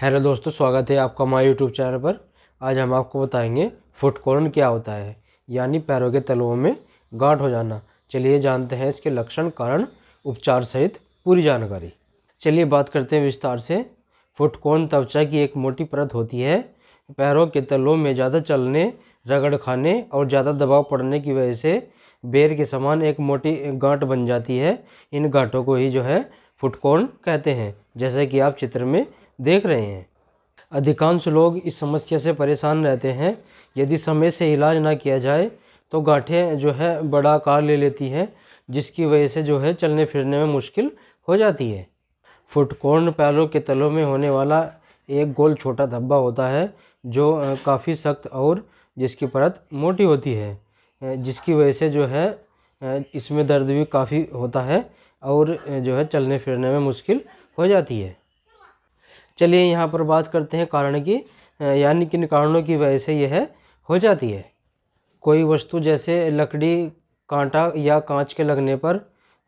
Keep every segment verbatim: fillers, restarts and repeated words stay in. Hello दोस्तों, स्वागत है आपका हमारे यूट्यूब चैनल पर। आज हम आपको बताएंगे फुटकोड़न क्या होता है, यानी पैरों के तलवों में गांठ हो जाना। चलिए जानते हैं इसके लक्षण, कारण, उपचार सहित पूरी जानकारी। चलिए बात करते हैं विस्तार से। फुटकोड़न त्वचा की एक मोटी परत होती है। पैरों के तलवों में ज़्यादा चलने, रगड़ खाने और ज़्यादा दबाव पड़ने की वजह से बेर के समान एक मोटी गांठ बन जाती है। इन गांठों को ही जो है फुटकोड़न कहते हैं, जैसे कि आप चित्र में देख रहे हैं। अधिकांश लोग इस समस्या से परेशान रहते हैं। यदि समय से इलाज ना किया जाए तो गांठें जो है बड़ा आकार ले लेती हैं, जिसकी वजह से जो है चलने फिरने में मुश्किल हो जाती है। फुटकोड़न पैरों के तलों में होने वाला एक गोल छोटा धब्बा होता है, जो काफ़ी सख्त और जिसकी परत मोटी होती है, जिसकी वजह से जो है इसमें दर्द भी काफ़ी होता है और जो है चलने फिरने में मुश्किल हो जाती है। चलिए यहाँ पर बात करते हैं कारण की, यानी किन कारणों की वजह से यह हो जाती है। कोई वस्तु जैसे लकड़ी, कांटा या कांच के लगने पर,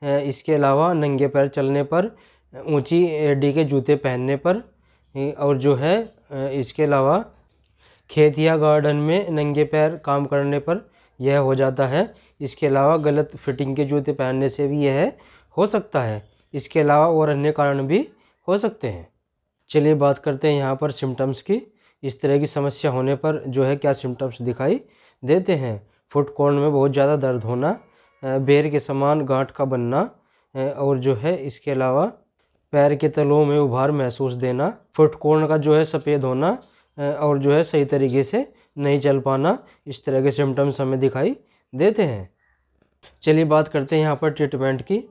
इसके अलावा नंगे पैर चलने पर, ऊंची एडी के जूते पहनने पर, और जो है इसके अलावा खेत या गार्डन में नंगे पैर काम करने पर यह हो जाता है। इसके अलावा गलत फिटिंग के जूते पहनने से भी यह हो सकता है। इसके अलावा और अन्य कारण भी हो सकते हैं। चलिए बात करते हैं यहाँ पर सिम्टम्स की। इस तरह की समस्या होने पर जो है क्या सिम्टम्स दिखाई देते हैं। फुटकोड़न में बहुत ज़्यादा दर्द होना, बेर के समान गांठ का बनना, और जो है इसके अलावा पैर के तलों में उभार महसूस देना, फुटकोड़न का जो है सफ़ेद होना और जो है सही तरीके से नहीं चल पाना। इस तरह के सिम्टम्स हमें दिखाई देते हैं। चलिए बात करते हैं यहाँ पर ट्रीटमेंट की।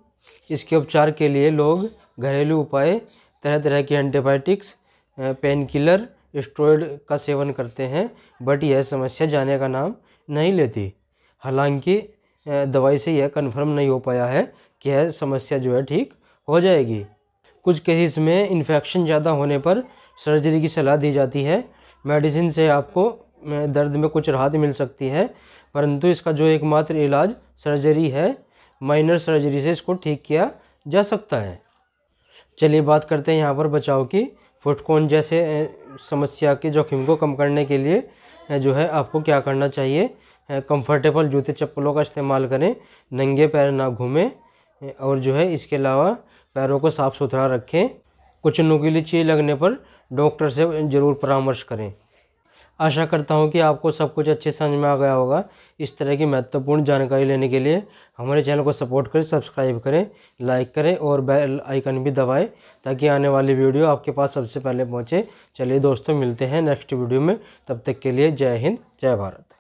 इसके उपचार के लिए लोग घरेलू उपाय, तरह तरह के एंटीबायोटिक्स, पेन किलर, स्टेरॉइड का सेवन करते हैं, बट यह समस्या जाने का नाम नहीं लेती। हालांकि दवाई से यह कन्फर्म नहीं हो पाया है कि यह समस्या जो है ठीक हो जाएगी। कुछ केसेस में इन्फेक्शन ज़्यादा होने पर सर्जरी की सलाह दी जाती है। मेडिसिन से आपको दर्द में कुछ राहत मिल सकती है, परंतु इसका जो एकमात्र इलाज सर्जरी है। माइनर सर्जरी से इसको ठीक किया जा सकता है। चलिए बात करते हैं यहाँ पर बचाव की। फुटकोड़न जैसे समस्या के जोखिम को कम करने के लिए जो है आपको क्या करना चाहिए। कंफर्टेबल जूते चप्पलों का इस्तेमाल करें, नंगे पैर ना घूमें, और जो है इसके अलावा पैरों को साफ़ सुथरा रखें। कुछ नुकीली चीज़ लगने पर डॉक्टर से ज़रूर परामर्श करें। आशा करता हूँ कि आपको सब कुछ अच्छे समझ में आ गया होगा। इस तरह की महत्वपूर्ण जानकारी लेने के लिए हमारे चैनल को सपोर्ट करें, सब्सक्राइब करें, लाइक करें और बेल आइकन भी दबाएं, ताकि आने वाली वीडियो आपके पास सबसे पहले पहुँचे। चलिए दोस्तों, मिलते हैं नेक्स्ट वीडियो में। तब तक के लिए जय हिंद, जय भारत।